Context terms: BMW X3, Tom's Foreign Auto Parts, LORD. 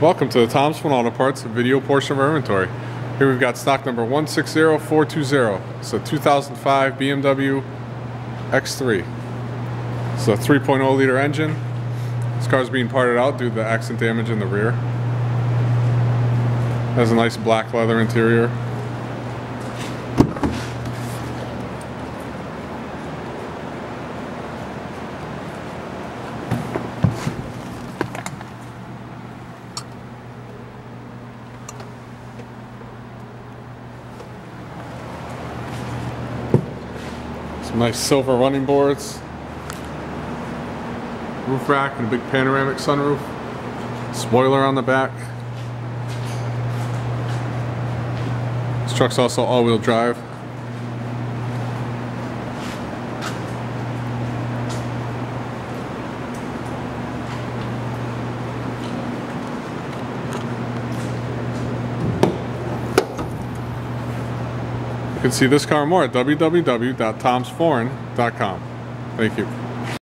Welcome to the Tom's Foreign Auto Parts video portion of our inventory. Here we've got stock number 160420. It's a 2005 BMW X3. It's a 3.0 liter engine. This car's being parted out due to the accident damage in the rear. Has a nice black leather interior. Some nice silver running boards, roof rack, and a big panoramic sunroof. Spoiler on the back. This truck's also all-wheel drive. You can see this car and more at www.tomsforeign.com. Thank you.